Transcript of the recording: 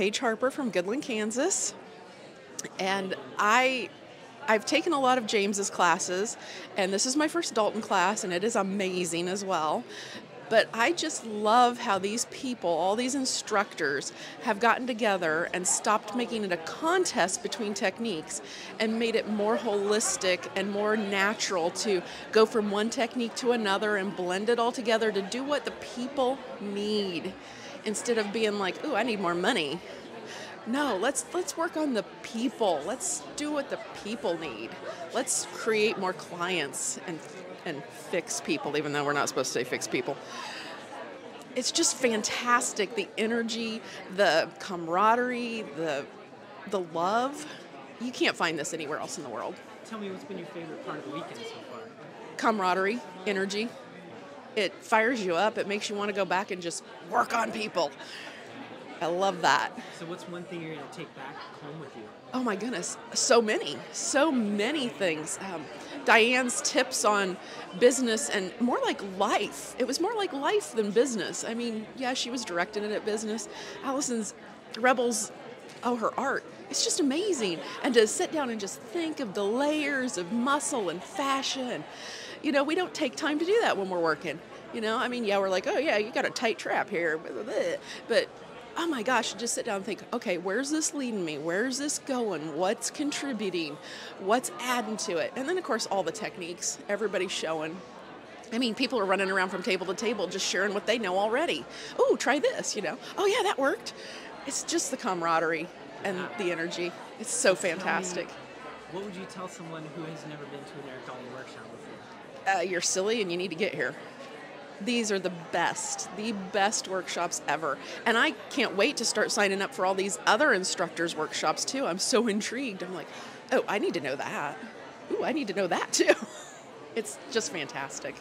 Paige Harper from Goodland, Kansas, and I've taken a lot of James's classes, and this is my first Dalton class, and it is amazing as well. But I just love how these people, all these instructors, have gotten together and stopped making it a contest between techniques and made it more holistic and more natural to go from one technique to another and blend it all together to do what the people need, instead of being like, ooh, I need more money. No, let's work on the people. Let's do what the people need. Let's create more clients and fix people, even though we're not supposed to say fix people. It's just fantastic, the energy, the camaraderie, the love. You can't find this anywhere else in the world. Tell me, what's been your favorite part of the weekend so far? Camaraderie, energy. It fires you up. It makes you want to go back and just work on people. I love that. So what's one thing you're going to take back home with you? Oh my goodness, so many things. Diane's tips on business and more like life. It was more like life than business. I mean, yeah, she was directing it at business. Allison's Rebels, oh, her art. It's just amazing. And to sit down and just think of the layers of muscle and fashion. You know, we don't take time to do that when we're working. You know, I mean, yeah, we're like, oh yeah, you got a tight trap here, but oh my gosh, just sit down and think, okay, where's this leading me? Where's this going? What's contributing? What's adding to it? And then, of course, all the techniques. Everybody's showing. I mean, people are running around from table to table just sharing what they know already. Oh, try this, you know. Oh, yeah, that worked. It's just the camaraderie and the energy. It's so fantastic. Tell me, what would you tell someone who has never been to an air quality workshop before? You're silly and you need to get here. These are the best workshops ever. And I can't wait to start signing up for all these other instructors' workshops too. I'm so intrigued. I'm like, oh, I need to know that. Ooh, I need to know that too. It's just fantastic.